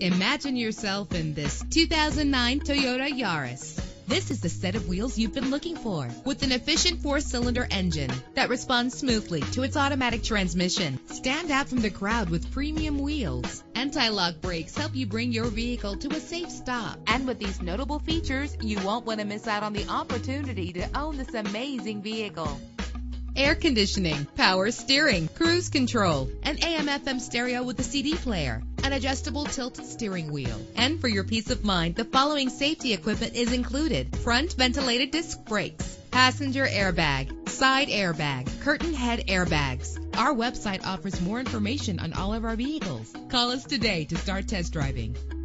Imagine yourself in this 2009 Toyota Yaris. This is the set of wheels you've been looking for, with an efficient 4-cylinder engine that responds smoothly to its automatic transmission. Stand out from the crowd with premium wheels. Anti-lock brakes help you bring your vehicle to a safe stop. And with these notable features, you won't want to miss out on the opportunity to own this amazing vehicle. Air conditioning, power steering, cruise control, an AM/FM stereo with a CD player, an adjustable tilt steering wheel. And for your peace of mind, the following safety equipment is included: front ventilated disc brakes, passenger airbag, side airbag, curtain head airbags. Our website offers more information on all of our vehicles. Call us today to start test driving.